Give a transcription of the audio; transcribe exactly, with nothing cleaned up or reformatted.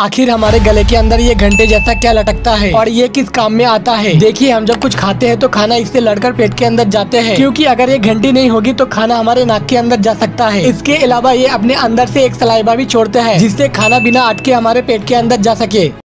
आखिर हमारे गले के अंदर ये घंटे जैसा क्या लटकता है और ये किस काम में आता है। देखिए, हम जब कुछ खाते हैं तो खाना इससे लड़कर पेट के अंदर जाते हैं, क्योंकि अगर ये घंटी नहीं होगी तो खाना हमारे नाक के अंदर जा सकता है। इसके अलावा ये अपने अंदर से एक सलाइवा भी छोड़ते हैं, जिससे खाना बिना अटके हमारे पेट के अंदर जा सके।